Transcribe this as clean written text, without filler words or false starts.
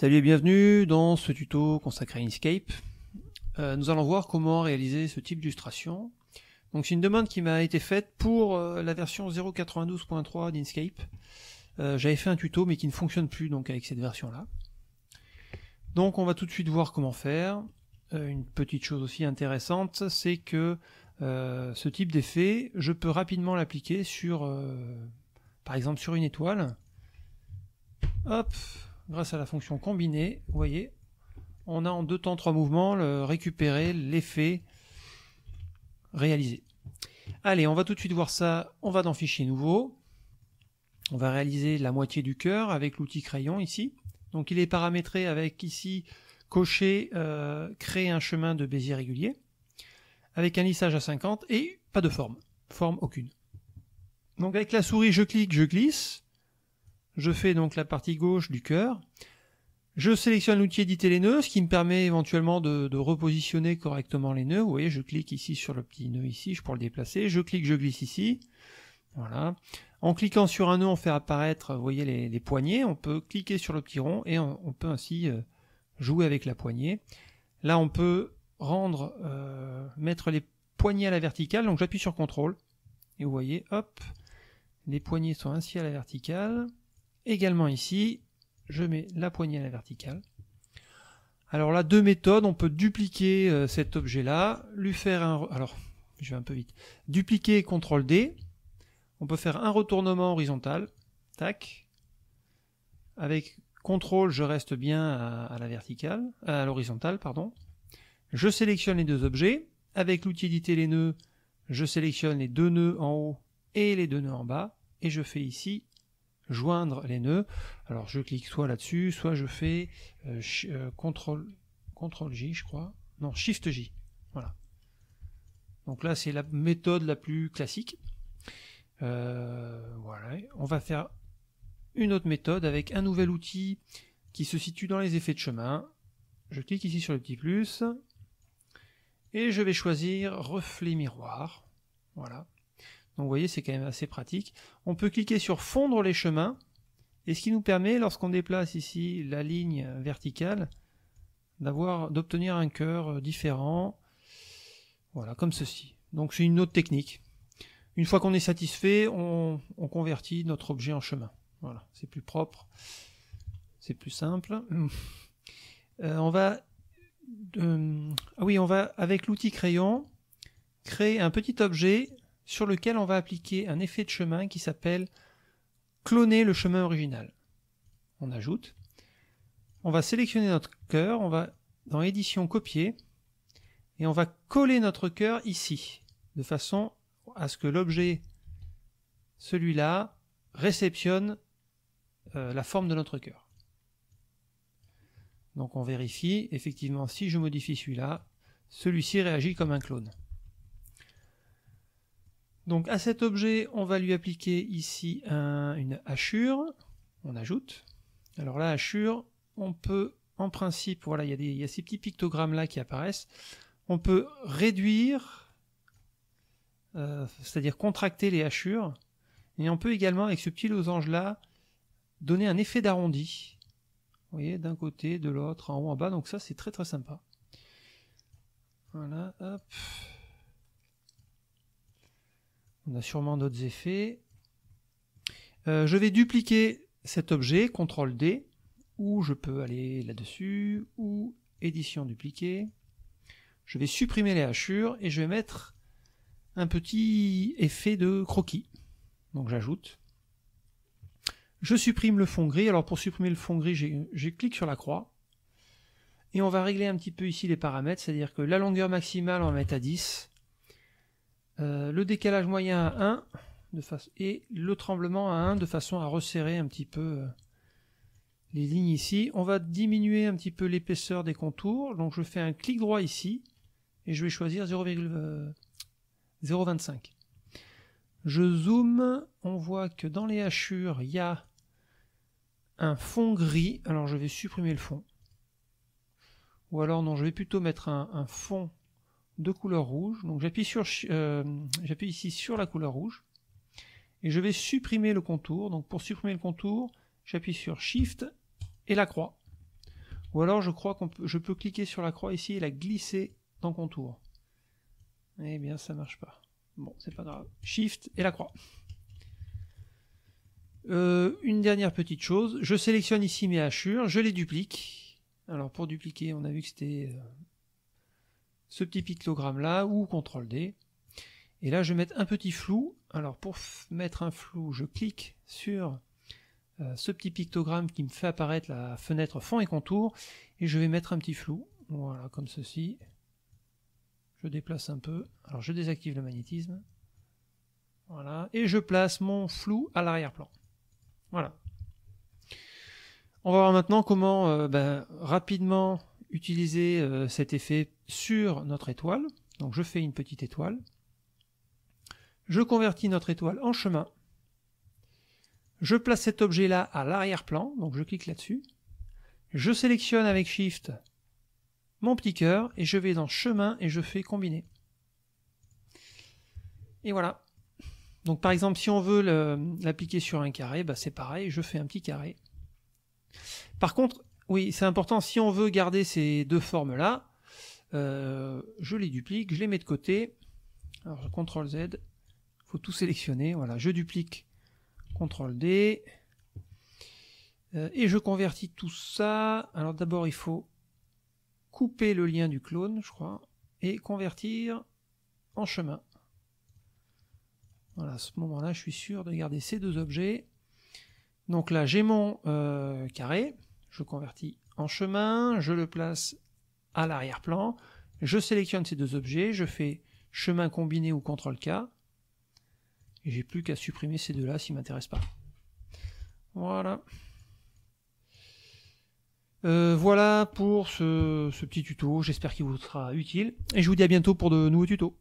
Salut et bienvenue dans ce tuto consacré à Inkscape. Nous allons voir comment réaliser ce type d'illustration. Donc c'est une demande qui m'a été faite pour la version 0.92.3 d'Inkscape. J'avais fait un tuto mais qui ne fonctionne plus donc avec cette version là. Donc on va tout de suite voir comment faire. Une petite chose aussi intéressante, c'est que ce type d'effet, je peux rapidement l'appliquer sur, par exemple sur une étoile. Hop, grâce à la fonction combinée, vous voyez, on a en 2 temps 3 mouvements récupéré l'effet réalisé. Allez, on va tout de suite voir ça, on va dans Fichier nouveau, on va réaliser la moitié du cœur avec l'outil crayon ici. Donc il est paramétré avec ici cocher créer un chemin de Bézier régulier, avec un lissage à 50 et pas de forme, forme aucune. Donc avec la souris je clique, je glisse. Je fais donc la partie gauche du cœur. Je sélectionne l'outil éditer les nœuds, ce qui me permet éventuellement de repositionner correctement les nœuds. Vous voyez, je clique ici sur le petit nœud ici, je peux le déplacer. Je clique, je glisse ici. Voilà. En cliquant sur un nœud, on fait apparaître, vous voyez, les poignées. On peut cliquer sur le petit rond et on peut ainsi jouer avec la poignée. Là, on peut rendre, mettre les poignées à la verticale. Donc j'appuie sur CTRL et vous voyez, hop, les poignées sont ainsi à la verticale. Également ici, je mets la poignée à la verticale. Alors là, deux méthodes, on peut dupliquer cet objet-là, lui faire un... Alors, je vais un peu vite. Dupliquer CTRL+D, on peut faire un retournement horizontal, tac. Avec CTRL, je reste bien à la verticale, à l'horizontale, pardon. Je sélectionne les deux objets. Avec l'outil éditer les nœuds, je sélectionne les 2 nœuds en haut et les 2 nœuds en bas. Et je fais ici... joindre les nœuds. Alors je clique soit là-dessus, soit je fais CTRL-J, je crois. Non, SHIFT-J. Voilà. Donc là, c'est la méthode la plus classique. Voilà. On va faire une autre méthode avec un nouvel outil qui se situe dans les effets de chemin. Je clique ici sur le petit plus. Et je vais choisir reflet miroir. Voilà. Donc vous voyez, c'est quand même assez pratique. On peut cliquer sur fondre les chemins, et ce qui nous permet, lorsqu'on déplace ici la ligne verticale, d'obtenir un cœur différent, voilà, comme ceci. Donc c'est une autre technique. Une fois qu'on est satisfait, on convertit notre objet en chemin. Voilà, c'est plus propre, c'est plus simple. On va avec l'outil crayon, créer un petit objet sur lequel on va appliquer un effet de chemin qui s'appelle cloner le chemin original. On ajoute. On va sélectionner notre cœur, on va dans édition copier, et on va coller notre cœur ici, de façon à ce que l'objet, celui-là, réceptionne la forme de notre cœur. Donc on vérifie, effectivement, si je modifie celui-là, celui-ci réagit comme un clone. Donc à cet objet, on va lui appliquer ici une hachure, on ajoute. Alors la hachure, on peut en principe, voilà, il y a ces petits pictogrammes là qui apparaissent, on peut réduire, c'est-à-dire contracter les hachures, et on peut également avec ce petit losange là, donner un effet d'arrondi. Vous voyez, d'un côté, de l'autre, en haut, en bas, donc ça c'est très très sympa. Voilà, hop. On a sûrement d'autres effets. Je vais dupliquer cet objet, CTRL+D, ou je peux aller là-dessus, ou édition dupliquer. Je vais supprimer les hachures et je vais mettre un petit effet de croquis. Donc j'ajoute. Je supprime le fond gris. Alors pour supprimer le fond gris, je clique sur la croix. Et on va régler un petit peu ici les paramètres, c'est-à-dire que la longueur maximale, on va mettre à 10. Le décalage moyen à 1 et le tremblement à 1 de façon à resserrer un petit peu les lignes ici. On va diminuer un petit peu l'épaisseur des contours. Donc je fais un clic droit ici et je vais choisir 0,25. Je zoome, on voit que dans les hachures, il y a un fond gris. Alors je vais supprimer le fond. Ou alors non, je vais plutôt mettre un fond de couleur rouge, donc j'appuie ici sur la couleur rouge et je vais supprimer le contour. Donc pour supprimer le contour, j'appuie sur Shift et la croix. Ou alors je crois qu'on peut, je peux cliquer sur la croix ici et la glisser dans contour. Eh bien ça marche pas. Bon, c'est pas grave. Shift et la croix. Une dernière petite chose, je sélectionne ici mes hachures, je les duplique. Alors pour dupliquer, on a vu que c'était ce petit pictogramme là, ou Ctrl+D. Et là je vais mettre un petit flou. Alors pour mettre un flou, je clique sur ce petit pictogramme qui me fait apparaître la fenêtre fond et contour, et je vais mettre un petit flou, voilà, comme ceci. Je déplace un peu, alors je désactive le magnétisme, voilà, et je place mon flou à l'arrière-plan. Voilà. On va voir maintenant comment rapidement utiliser cet effet sur notre étoile. Donc je fais une petite étoile. Je convertis notre étoile en chemin. Je place cet objet-là à l'arrière-plan. Donc je clique là-dessus. Je sélectionne avec Shift mon petit cœur et je vais dans chemin et je fais combiner. Et voilà. Donc par exemple, si on veut l'appliquer sur un carré, bah c'est pareil, je fais un petit carré. Par contre, oui, c'est important, si on veut garder ces deux formes-là, je les duplique, je les mets de côté. Alors je CTRL-Z, il faut tout sélectionner, voilà, je duplique, CTRL-D, et je convertis tout ça. Alors d'abord, il faut couper le lien du clone, je crois, et convertir en chemin. Voilà, à ce moment-là, je suis sûr de garder ces deux objets. Donc là, j'ai mon carré. Je convertis en chemin. Je le place à l'arrière-plan. Je sélectionne ces deux objets. Je fais chemin combiné ou CTRL-K. Et j'ai plus qu'à supprimer ces deux-là s'ils ne m'intéressent pas. Voilà. Voilà pour ce petit tuto. J'espère qu'il vous sera utile. Et je vous dis à bientôt pour de nouveaux tutos.